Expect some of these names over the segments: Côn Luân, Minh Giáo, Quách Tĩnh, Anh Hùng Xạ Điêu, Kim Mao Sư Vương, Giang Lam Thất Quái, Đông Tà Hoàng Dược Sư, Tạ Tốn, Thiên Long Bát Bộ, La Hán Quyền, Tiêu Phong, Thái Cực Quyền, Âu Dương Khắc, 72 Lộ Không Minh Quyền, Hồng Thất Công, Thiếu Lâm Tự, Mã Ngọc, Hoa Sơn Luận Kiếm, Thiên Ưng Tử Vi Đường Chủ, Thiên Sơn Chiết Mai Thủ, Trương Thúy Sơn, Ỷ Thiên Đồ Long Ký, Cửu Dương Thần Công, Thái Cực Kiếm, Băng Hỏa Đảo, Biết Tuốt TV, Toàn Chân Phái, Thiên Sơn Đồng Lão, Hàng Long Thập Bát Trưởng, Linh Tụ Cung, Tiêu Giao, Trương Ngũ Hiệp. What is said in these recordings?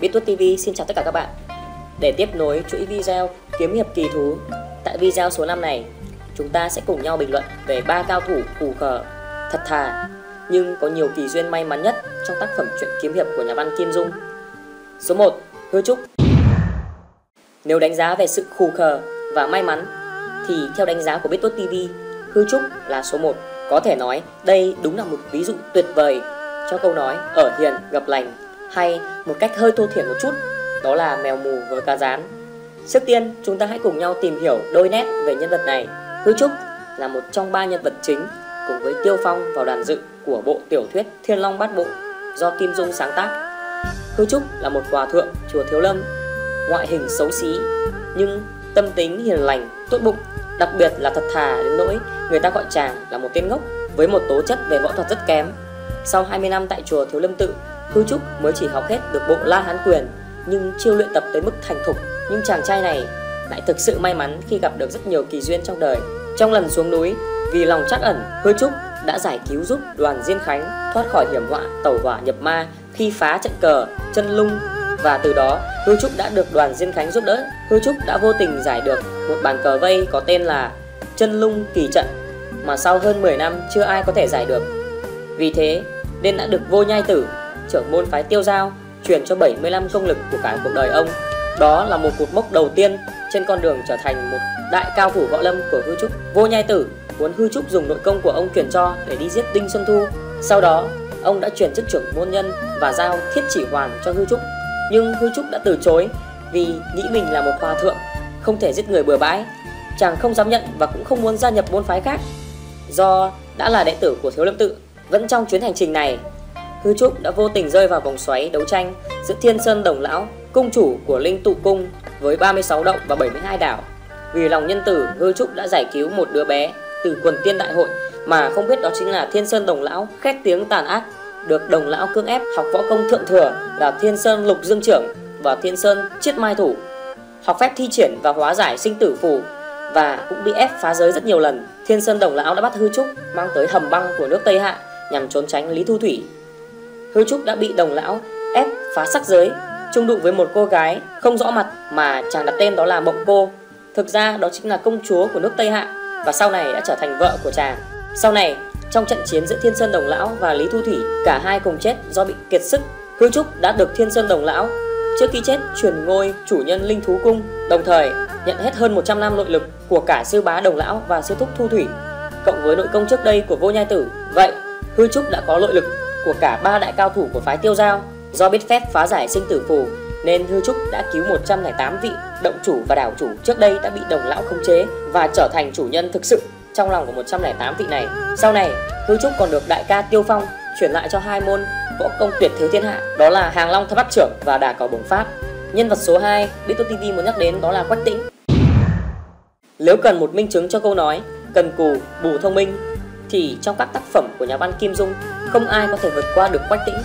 Biết Tuốt TV xin chào tất cả các bạn. Để tiếp nối chuỗi video kiếm hiệp kỳ thú, tại video số 5 này, chúng ta sẽ cùng nhau bình luận về ba cao thủ cù khờ, thật thà nhưng có nhiều kỳ duyên may mắn nhất trong tác phẩm truyện kiếm hiệp của nhà văn Kim Dung. Số 1, Hư Trúc. Nếu đánh giá về sự khù khờ và may mắn thì theo đánh giá của Biết Tuốt TV, Hư Trúc là số 1. Có thể nói đây đúng là một ví dụ tuyệt vời cho câu nói ở hiền gặp lành, hay một cách hơi thô thiển một chút, đó là mèo mù với cá rán. Trước tiên chúng ta hãy cùng nhau tìm hiểu đôi nét về nhân vật này. Hư Trúc là một trong ba nhân vật chính cùng với Tiêu Phong vào đàn dự của bộ tiểu thuyết Thiên Long Bát Bộ do Kim Dung sáng tác. Hư Trúc là một hòa thượng chùa Thiếu Lâm, ngoại hình xấu xí nhưng tâm tính hiền lành, tốt bụng, đặc biệt là thật thà đến nỗi người ta gọi chàng là một tên ngốc với một tố chất về võ thuật rất kém. Sau 20 năm tại chùa Thiếu Lâm Tự, Hư Trúc mới chỉ học hết được bộ La Hán Quyền, nhưng chưa luyện tập tới mức thành thục. Nhưng chàng trai này lại thực sự may mắn khi gặp được rất nhiều kỳ duyên trong đời. Trong lần xuống núi, vì lòng trắc ẩn, Hư Trúc đã giải cứu giúp đoàn Diên Khánh thoát khỏi hiểm họa tẩu hỏa nhập ma khi phá trận cờ Chân Lung, và từ đó Hư Trúc đã được đoàn Diên Khánh giúp đỡ. Hư Trúc đã vô tình giải được một bàn cờ vây có tên là Chân Lung Kỳ Trận mà sau hơn 10 năm chưa ai có thể giải được. Vì thế nên đã được Vô Nhai Tử, trưởng môn phái Tiêu Giao, truyền cho 75 công lực của cả cuộc đời ông. Đó là một cột mốc đầu tiên trên con đường trở thành một đại cao thủ võ lâm của Hư Trúc. Vô Nhai Tử muốn Hư Trúc dùng nội công của ông truyền cho để đi giết Đinh Xuân Thu. Sau đó ông đã chuyển chức trưởng môn nhân và giao Thiết Chỉ Hoàn cho Hư Trúc, nhưng Hư Trúc đã từ chối vì nghĩ mình là một hòa thượng không thể giết người bừa bãi. Chàng không dám nhận và cũng không muốn gia nhập môn phái khác. Do đã là đệ tử của Thiếu Lâm Tự, vẫn trong chuyến hành trình này, Hư Trúc đã vô tình rơi vào vòng xoáy đấu tranh giữa Thiên Sơn Đồng Lão, cung chủ của Linh Tụ Cung với 36 động và 72 đảo. Vì lòng nhân tử, Hư Trúc đã giải cứu một đứa bé từ quần tiên đại hội mà không biết đó chính là Thiên Sơn Đồng Lão khét tiếng tàn ác, được đồng lão cưỡng ép học võ công thượng thừa là Thiên Sơn Lục Dương Trưởng và Thiên Sơn Chiết Mai Thủ, học phép thi triển và hóa giải sinh tử phù, và cũng bị ép phá giới rất nhiều lần. Thiên Sơn Đồng Lão đã bắt Hư Trúc mang tới hầm băng của nước Tây Hạ nhằm trốn tránh Lý Thu Thủy. Hư Trúc đã bị đồng lão ép phá sắc giới, chung đụng với một cô gái không rõ mặt mà chàng đặt tên đó là Mộng Cô. Thực ra đó chính là công chúa của nước Tây Hạ và sau này đã trở thành vợ của chàng. Sau này trong trận chiến giữa Thiên Sơn Đồng Lão và Lý Thu Thủy, cả hai cùng chết do bị kiệt sức. Hư Trúc đã được Thiên Sơn Đồng Lão trước khi chết truyền ngôi chủ nhân Linh Thú Cung, đồng thời nhận hết hơn 100 năm nội lực của cả sư bá Đồng Lão và sư thúc Thu Thủy, cộng với nội công trước đây của Vô Nhai Tử. Vậy Hư Trúc đã có nội lực của cả ba đại cao thủ của phái Tiêu Giao. Do biết phép phá giải sinh tử phù nên Hư Trúc đã cứu 108 vị động chủ và đảo chủ trước đây đã bị Đồng Lão khống chế và trở thành chủ nhân thực sự trong lòng của 108 vị này. Sau này Hư Trúc còn được đại ca Tiêu Phong chuyển lại cho hai môn võ công tuyệt thế thiên hạ, đó là Hàng Long Thập Bát Trưởng và Đả Cỏ Bổng Pháp. Nhân vật số 2 Biết Tuốt TV muốn nhắc đến đó là Quách Tĩnh. Nếu cần một minh chứng cho câu nói cần cù bù thông minh thì trong các tác phẩm của nhà văn Kim Dung không ai có thể vượt qua được Quách Tĩnh.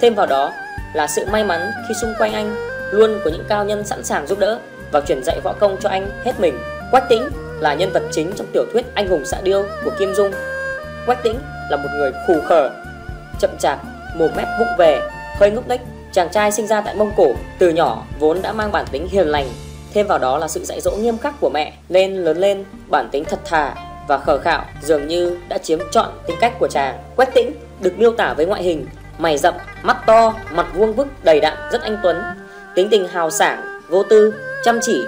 Thêm vào đó là sự may mắn khi xung quanh anh luôn có những cao nhân sẵn sàng giúp đỡ và truyền dạy võ công cho anh hết mình. Quách Tĩnh là nhân vật chính trong tiểu thuyết Anh Hùng Xạ Điêu của Kim Dung. Quách Tĩnh là một người khù khờ, chậm chạp, mồm mép vụng về, hơi ngốc nghếch. Chàng trai sinh ra tại Mông Cổ, từ nhỏ vốn đã mang bản tính hiền lành, thêm vào đó là sự dạy dỗ nghiêm khắc của mẹ, nên lớn lên bản tính thật thà và khờ khạo dường như đã chiếm trọn tính cách của chàng. Quách Tĩnh được miêu tả với ngoại hình mày rậm, mắt to, mặt vuông vức, đầy đặn, rất anh tuấn, tính tình hào sảng, vô tư, chăm chỉ,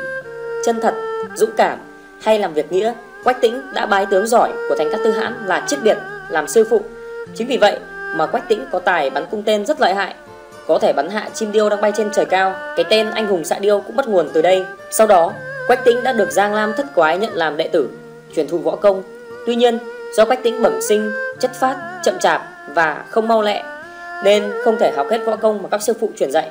chân thật, dũng cảm, hay làm việc nghĩa. Quách Tĩnh đã bái tướng giỏi của thành Cát Tư Hãn là Chiết Biệt làm sư phụ. Chính vì vậy mà Quách Tĩnh có tài bắn cung tên rất lợi hại, có thể bắn hạ chim điêu đang bay trên trời cao. Cái tên Anh Hùng Xạ Điêu cũng bắt nguồn từ đây. Sau đó Quách Tĩnh đã được Giang Lam Thất Quái nhận làm đệ tử, truyền thụ võ công. Tuy nhiên do Quách Tĩnh bẩm sinh chất phát, chậm chạp và không mau lẹ nên không thể học hết võ công mà các sư phụ truyền dạy,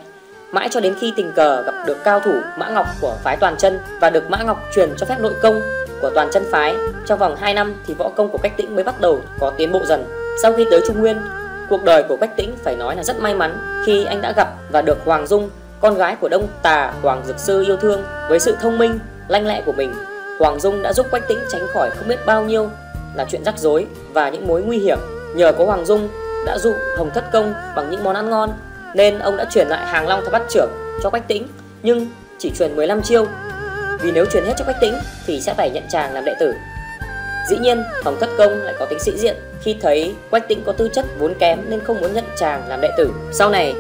mãi cho đến khi tình cờ gặp được cao thủ Mã Ngọc của phái Toàn Chân và được Mã Ngọc truyền cho phép nội công của Toàn Chân phái. Trong vòng 2 năm thì võ công của Quách Tĩnh mới bắt đầu có tiến bộ dần. Sau khi tới Trung Nguyên, cuộc đời của Quách Tĩnh phải nói là rất may mắn khi anh đã gặp và được Hoàng Dung, con gái của Đông Tà Hoàng Dược Sư yêu thương. Với sự thông minh, lanh lẹ của mình, Hoàng Dung đã giúp Quách Tĩnh tránh khỏi không biết bao nhiêu là chuyện rắc rối và những mối nguy hiểm. Nhờ có Hoàng Dung đã dụ Hồng Thất Công bằng những món ăn ngon, nên ông đã truyền lại Hàng Long Thập Bát Trưởng cho Quách Tĩnh, nhưng chỉ truyền 15 chiêu, vì nếu truyền hết cho Quách Tĩnh thì sẽ phải nhận chàng làm đệ tử. Dĩ nhiên Hồng Thất Công lại có tính sĩ diện, khi thấy Quách Tĩnh có tư chất vốn kém nên không muốn nhận chàng làm đệ tử. Sau này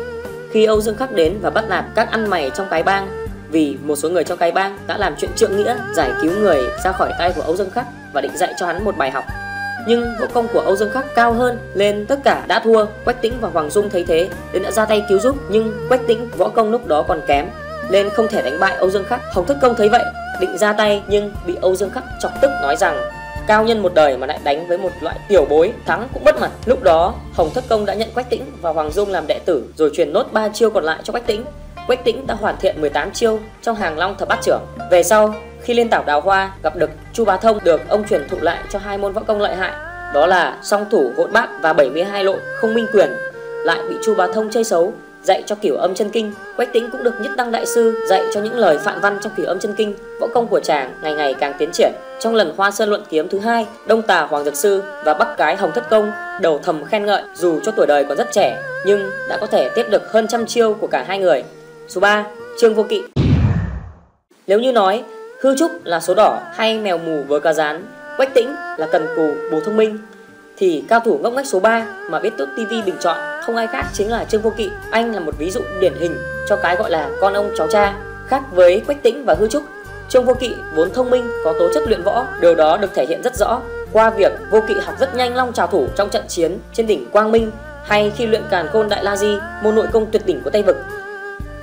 khi Âu Dương Khắc đến và bắt nạt các ăn mày trong cái bang, vì một số người trong cái bang đã làm chuyện trượng nghĩa giải cứu người ra khỏi tay của Âu Dương Khắc và định dạy cho hắn một bài học, nhưng võ công của Âu Dương Khắc cao hơn nên tất cả đã thua. Quách Tĩnh và Hoàng Dung thấy thế nên đã ra tay cứu giúp, nhưng Quách Tĩnh võ công lúc đó còn kém nên không thể đánh bại Âu Dương Khắc. Hồng Thất Công thấy vậy định ra tay nhưng bị Âu Dương Khắc chọc tức, nói rằng cao nhân một đời mà lại đánh với một loại tiểu bối, thắng cũng mất mặt. Lúc đó Hồng Thất Công đã nhận Quách Tĩnh và Hoàng Dung làm đệ tử, rồi truyền nốt 3 chiêu còn lại cho Quách Tĩnh. Quách Tĩnh đã hoàn thiện 18 chiêu trong Hàng Long Thập Bát Trưởng. Về sau khi lên Tảo Đào Hoa gặp được Chu Bá Thông, được ông truyền thụ lại cho 2 môn võ công lợi hại, đó là song thủ hỗn bát và 72 lộ không minh quyền, lại bị Chu Bá Thông chơi xấu, dạy cho Kiểu Âm Chân Kinh. Quách Tĩnh cũng được Nhất Đăng Đại Sư dạy cho những lời phạn văn trong Kiểu Âm Chân Kinh. Võ công của chàng ngày ngày càng tiến triển. Trong lần Hoa Sơn Luận Kiếm thứ 2, Đông Tà Hoàng Dược Sư và Bắc Cái Hồng Thất Công đầu thầm khen ngợi, dù cho tuổi đời còn rất trẻ nhưng đã có thể tiếp được hơn 100 chiêu của cả hai người. Số 3. Trương Vô Kỵ. Nếu như nói Hư Trúc là số đỏ hay mèo mù với cá rán, Quách Tĩnh là cần cù bù thông minh, thì cao thủ ngốc ngách số 3 mà Biết Tuốt TV bình chọn không ai khác chính là Trương Vô Kỵ. Anh là một ví dụ điển hình cho cái gọi là con ông cháu cha. Khác với Quách Tĩnh và Hư Trúc, Trương Vô Kỵ vốn thông minh, có tố chất luyện võ. Điều đó được thể hiện rất rõ qua việc Vô Kỵ học rất nhanh long trào thủ trong trận chiến trên đỉnh Quang Minh, hay khi luyện Càn Khôn Đại La Di, môn nội công tuyệt đỉnh của Tây Vực.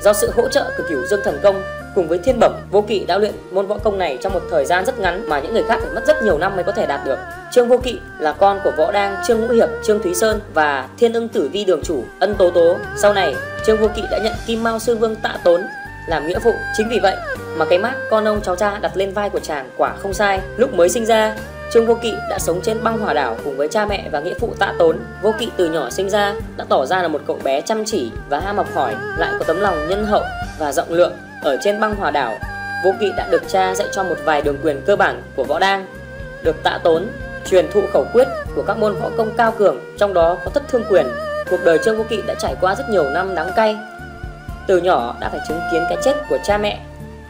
Do sự hỗ trợ của Cửu Dương Thần Công cùng với Thiên Bẩm, Vô Kỵ đã luyện môn võ công này trong một thời gian rất ngắn mà những người khác phải mất rất nhiều năm mới có thể đạt được. Trương Vô Kỵ là con của Võ Đang, Trương Ngũ Hiệp, Trương Thúy Sơn và Thiên Ưng Tử Vi Đường Chủ Ân Tố Tố. Sau này Trương Vô Kỵ đã nhận Kim Mao Sư Vương Tạ Tốn làm nghĩa phụ. Chính vì vậy mà cái mác con ông cháu cha đặt lên vai của chàng quả không sai. Lúc mới sinh ra, Trương Vô Kỵ đã sống trên băng hỏa đảo cùng với cha mẹ và nghĩa phụ Tạ Tốn. Vô Kỵ từ nhỏ sinh ra đã tỏ ra là một cậu bé chăm chỉ và ham học hỏi, lại có tấm lòng nhân hậu và rộng lượng. Ở trên băng hỏa đảo, Vô Kỵ đã được cha dạy cho một vài đường quyền cơ bản của Võ Đang, được Tạ Tốn truyền thụ khẩu quyết của các môn võ công cao cường, trong đó có Thất Thương Quyền. Cuộc đời Trương Vô Kỵ đã trải qua rất nhiều năm đắng cay. Từ nhỏ đã phải chứng kiến cái chết của cha mẹ,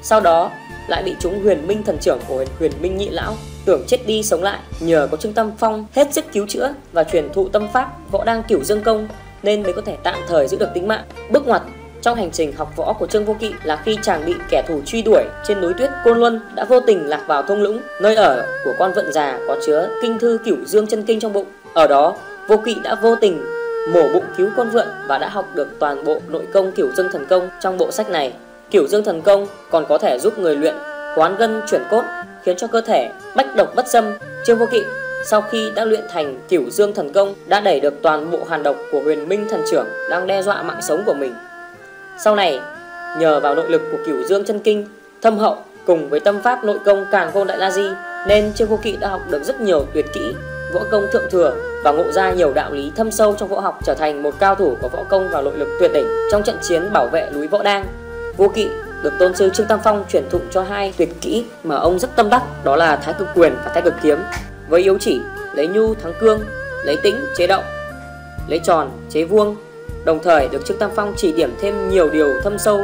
sau đó lại bị trúng Huyền Minh Thần Trưởng của Huyền Minh Nhị Lão, tưởng chết đi sống lại. Nhờ có Trương Tam Phong hết sức cứu chữa và truyền thụ tâm pháp Võ Đang Cửu Dương Công nên mới có thể tạm thời giữ được tính mạng. Bước ngoặt trong hành trình học võ của Trương Vô Kỵ là khi chàng bị kẻ thù truy đuổi trên núi tuyết Côn Luân, đã vô tình lạc vào thung lũng. Nơi ở của con vượn già có chứa kinh thư Cửu Dương Chân Kinh trong bụng. Ở đó, Vô Kỵ đã vô tình mổ bụng cứu con vượn và đã học được toàn bộ nội công Cửu Dương Thần Công trong bộ sách này. Cửu Dương Thần Công còn có thể giúp người luyện hoán gân chuyển cốt, khiến cho cơ thể bách độc bất xâm. Trương Vô Kỵ sau khi đã luyện thành Cửu Dương Thần Công đã đẩy được toàn bộ hàn độc của Huyền Minh Thần Trưởng đang đe dọa mạng sống của mình. Sau này, nhờ vào nội lực của Cửu Dương Chân Kinh thâm hậu cùng với tâm pháp nội công Càn Khôn Đại La Di, nên Trương Vô Kỵ đã học được rất nhiều tuyệt kỹ, võ công thượng thừa và ngộ ra nhiều đạo lý thâm sâu trong võ học, trở thành một cao thủ có võ công và nội lực tuyệt đỉnh. Trong trận chiến bảo vệ núi Võ Đang, Vô Kỵ được tôn sư Trương Tam Phong truyền thụ cho 2 tuyệt kỹ mà ông rất tâm đắc, đó là Thái Cực Quyền và Thái Cực Kiếm. Với yếu chỉ lấy nhu thắng cương, lấy tĩnh chế động, lấy tròn chế vuông, đồng thời được Trương Tam Phong chỉ điểm thêm nhiều điều thâm sâu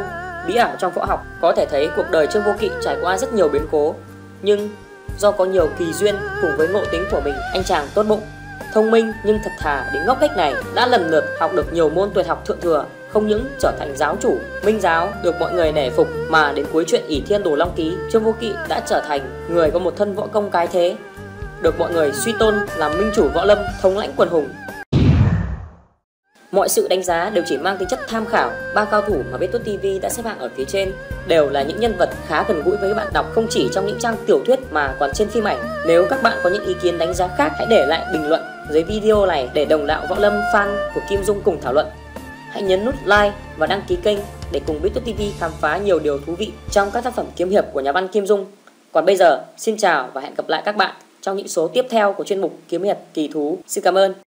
bí ảo trong võ học. Có thể thấy cuộc đời Trương Vô Kỵ trải qua rất nhiều biến cố, nhưng do có nhiều kỳ duyên cùng với ngộ tính của mình, anh chàng tốt bụng, thông minh nhưng thật thà đến ngốc nghếch này đã lần lượt học được nhiều môn tuyệt học thượng thừa, không những trở thành giáo chủ Minh giáo được mọi người nể phục, mà đến cuối chuyện Ỷ Thiên Đồ Long Ký, Trương Vô Kỵ đã trở thành người có một thân võ công cái thế, được mọi người suy tôn làm minh chủ võ lâm, thống lãnh quần hùng. Mọi sự đánh giá đều chỉ mang tính chất tham khảo. 3 cao thủ mà Biết Tuốt TV đã xếp hạng ở phía trên đều là những nhân vật khá gần gũi với bạn đọc, không chỉ trong những trang tiểu thuyết mà còn trên phim ảnh. Nếu các bạn có những ý kiến đánh giá khác, hãy để lại bình luận dưới video này để đồng đạo võ lâm fan của Kim Dung cùng thảo luận. Hãy nhấn nút like và đăng ký kênh để cùng Biết Tuốt TV khám phá nhiều điều thú vị trong các tác phẩm kiếm hiệp của nhà văn Kim Dung. Còn bây giờ, xin chào và hẹn gặp lại các bạn trong những số tiếp theo của chuyên mục Kiếm Hiệp Kỳ Thú. Xin cảm ơn.